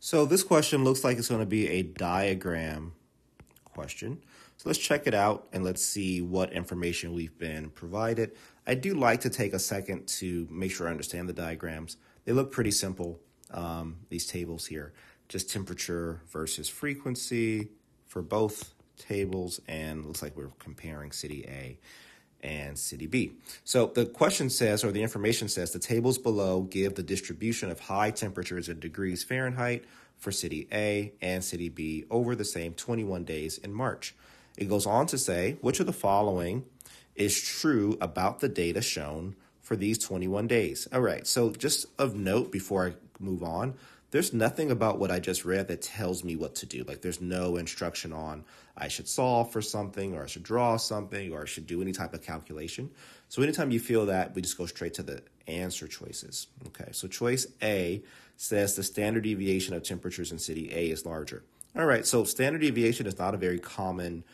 So this question looks like it's going to be a diagram question. So let's check it out and let's see what information we've been provided. I do like to take a second to make sure I understand the diagrams. They look pretty simple, these tables here. Just temperature versus frequency for both tables, and looks like we're comparing city A and city B. So the question says, or the information says, the tables below give the distribution of high temperatures in degrees Fahrenheit for city A and city B over the same 21 days in March. It goes on to say, which of the following is true about the data shown for these 21 days? All right, so just of note before I move on, there's nothing about what I just read that tells me what to do. Like, there's no instruction on I should solve for something, or I should draw something, or I should do any type of calculation. So anytime you feel that, we just go straight to the answer choices. Okay, so choice A says the standard deviation of temperatures in city A is larger. All right, so standard deviation is not a very common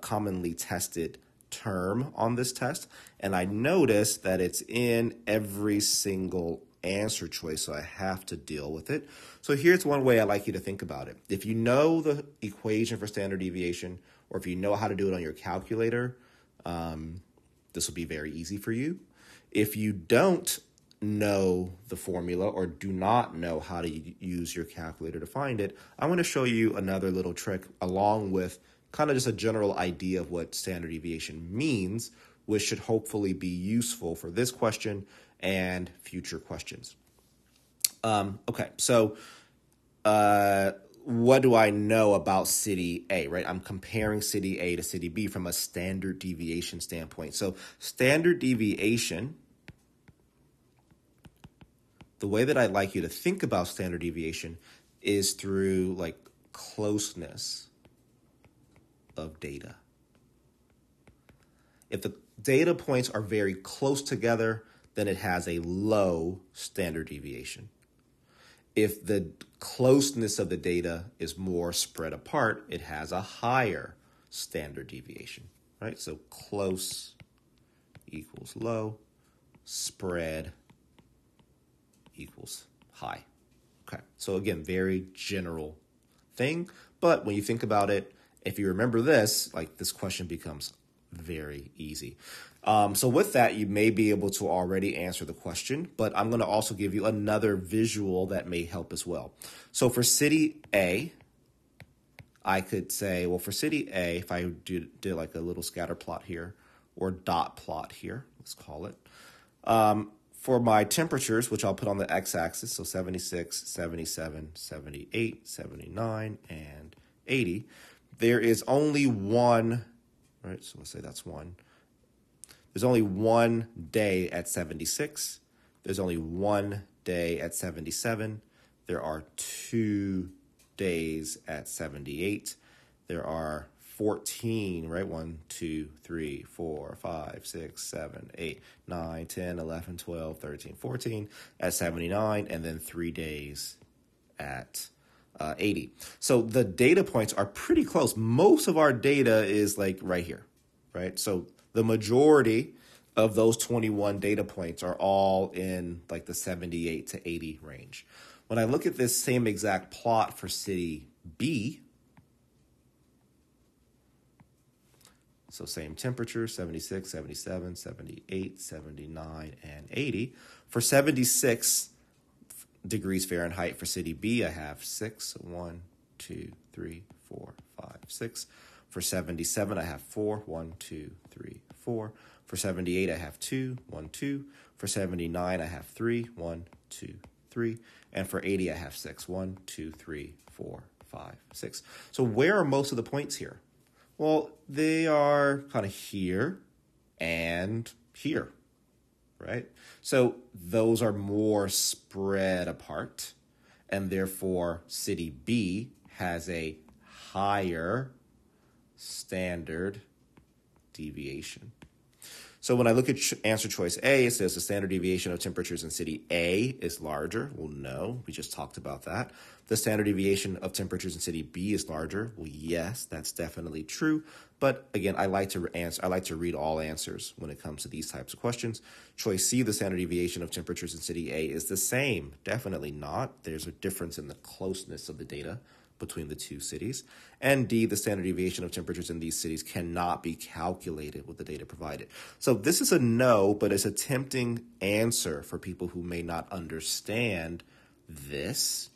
commonly tested term on this test, and I noticed that it's in every single answer choice, so I have to deal with it. So here's one way I like you to think about it. If you know the equation for standard deviation, or if you know how to do it on your calculator, this will be very easy for you. If you don't know the formula or do not know how to use your calculator to find it, I want to show you another little trick along with kind of just a general idea of what standard deviation means, which should hopefully be useful for this question and future questions. Okay, so what do I know about city A, right? I'm comparing city A to city B from a standard deviation standpoint. So standard deviation, the way that I'd like you to think about standard deviation is through like closeness of data. If the data points are very close together, then it has a low standard deviation. If the closeness of the data is more spread apart, it has a higher standard deviation, right? So close equals low, spread equals high. Okay, so again, very general thing, but when you think about it, if you remember this, like, this question becomes very easy. So with that, you may be able to already answer the question, but I'm going to also give you another visual that may help as well. So for city A, I could say, well, for city A, if I did like a little scatter plot here or dot plot here, let's call it, for my temperatures, which I'll put on the x-axis, so 76, 77, 78, 79, and 80, there is only one, right? So let's say that's one. There's only one day at 76. There's only one day at 77. There are 2 days at 78. There are 14, right? 1, 2, 3, 4, 5, 6, 7, 8, 9, 10, 11, 12, 13, 14 at 79, and then 3 days at 80. So the data points are pretty close. Most of our data is like right here, right? So the majority of those 21 data points are all in like the 78 to 80 range. When I look at this same exact plot for city B, so same temperature, 76, 77, 78, 79, and 80. For 76, degrees Fahrenheit for city B, I have 6, 1, 2, 3, 4, 5, 6. For 77, I have 4, 1, 2, 3, 4. For 78, I have 2, 1, 2. For 79, I have 3, 1, 2, 3. And for 80, I have 6, 1, 2, 3, 4, 5, 6. So where are most of the points here? Well, they are kind of here and here, right? So those are more spread apart, and therefore city B has a higher standard deviation. So when I look at answer choice A, it says the standard deviation of temperatures in city A is larger. Well, no, we just talked about that. The standard deviation of temperatures in city B is larger. Well, yes, that's definitely true. But again, I like to read all answers when it comes to these types of questions. Choice C, the standard deviation of temperatures in city A is the same. Definitely not. There's a difference in the closeness of the data between the two cities. And D, the standard deviation of temperatures in these cities cannot be calculated with the data provided. So this is a no, but it's a tempting answer for people who may not understand this,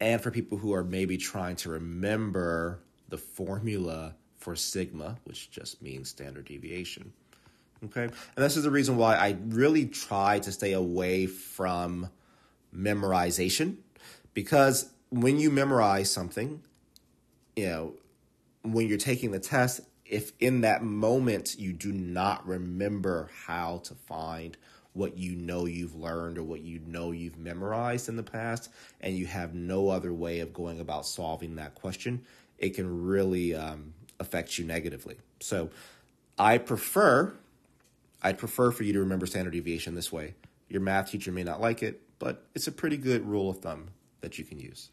and for people who are maybe trying to remember the formula for sigma, which just means standard deviation. Okay? And this is the reason why I really try to stay away from memorization, because when you memorize something, you know, when you're taking the test, if in that moment you do not remember how to find what you know you've learned or what you know you've memorized in the past, and you have no other way of going about solving that question, it can really affect you negatively. So I'd prefer for you to remember standard deviation this way. Your math teacher may not like it, but it's a pretty good rule of thumb that you can use.